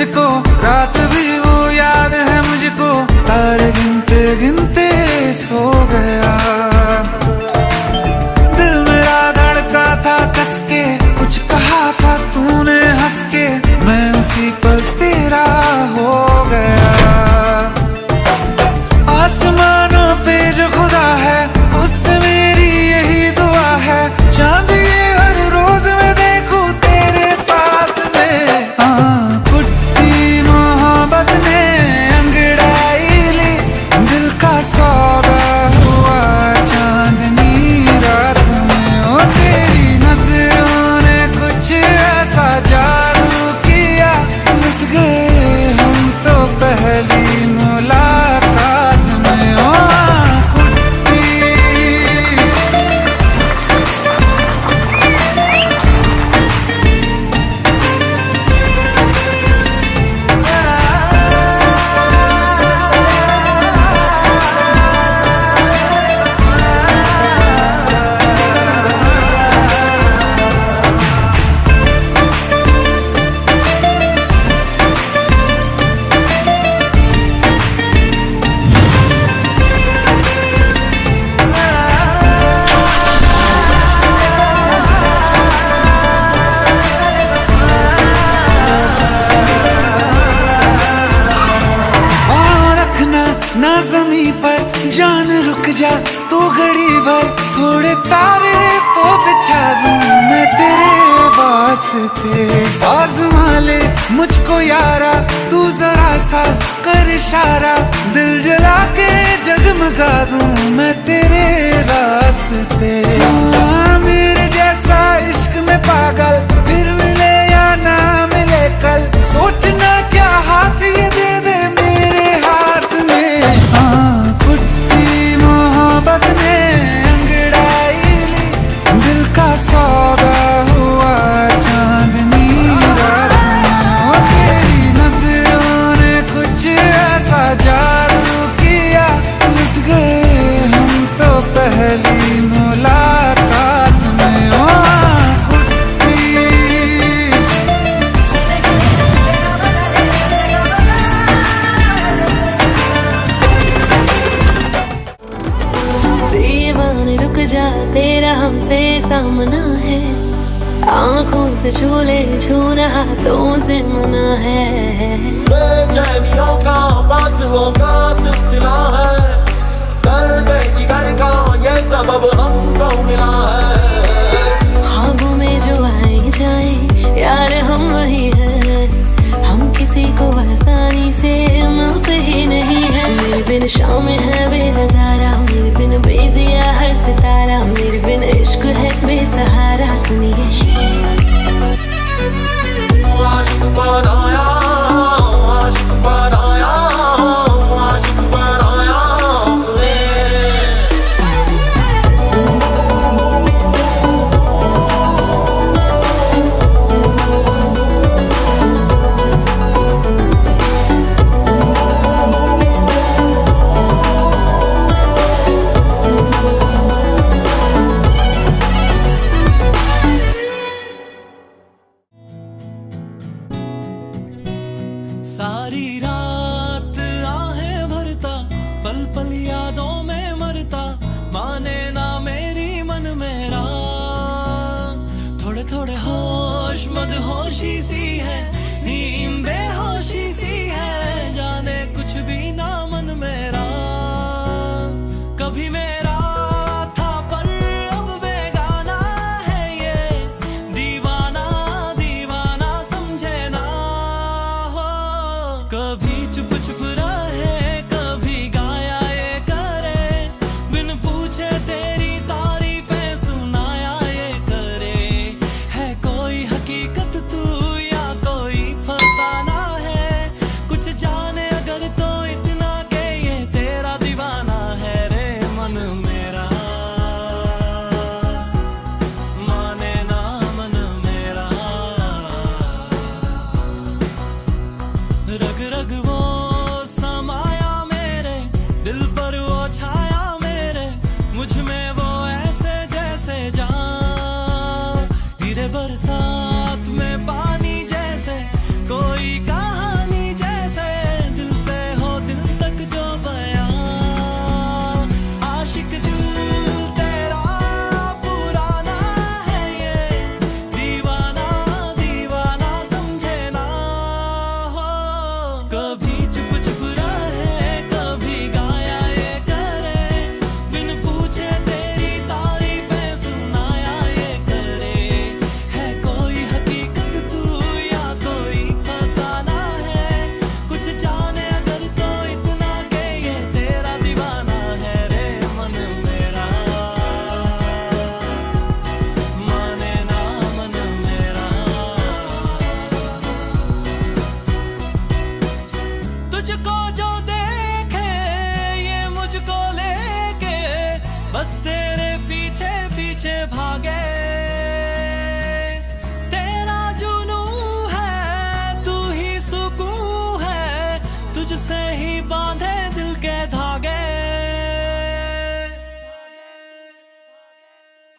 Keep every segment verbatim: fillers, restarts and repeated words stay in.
तुझको, रात भी वो याद है मुझको, तारे गिनते गिनते सो गया। दिल मेरा धड़का था कसके, कुछ कहा था तूने हंसके, मैं उसी पल तेरा हो गया। आसमानों पे जो खुदा है उससे मेरी यही दुआ है, चांद ये हर रोज मैं देखूं तेरे साथ में। पुट्टी मोहब्बत ने अंगड़ाई ली, दिल का सौदा हुआ चांदनी रात में। ओ तेरी नजरों ने कुछ ऐसा जादू किया, लुट गए हम तो पहली मुलाकात। जमी पर जान रुक जा तो घड़ी भर, थोड़े तारे तो बिछा दूं मैं तेरे वास्ते। आजमा ले मुझको यारा, तू जरा सा कर इशारा, दिल जला के जगमगा दूं मैं तेरे रास्ते। मेरे जैसा इश्क में पागल फिर मिले या ना मिले कल, सोचना क्या हाथ ये दे दे मेरे हाथ में। सौदा हुआ चांदनी रात में, तेरी नजरों ने कुछ ऐसा जादू किया, लुट गए हम तो पहली मुलाकात में। ओ दीवाने रुक जा, तेरा हमसे सामना है, आँखों से झूले झूना हाथों से मना है। बेचैनियों का फासलों का सिलसिला है, दर्द जिगर का ये सबब हमको मिला है। ख्वाबों में जो आए जाए यार हम वही हैं, हम किसी को आसानी से मिलते ही नहीं है। मेरे बिन शाम है बे नजारा, मेरे बिन बेजिया हर सितारा, मेरे बिन इश्क है बेसहारा। सुनिए आशिक बनाया, आशिक बनाया, आशिक बनाया तूने। सारी रात आहें भरता, पल पल यादों में मरता, माने ना मेरी मन मेरा। थोड़े थोड़े होश मदहोशी सी है, नीम बेहोशी सी है, जाने कुछ भी ना मन मेरा। कभी मेरा I'm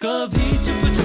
कभी चुप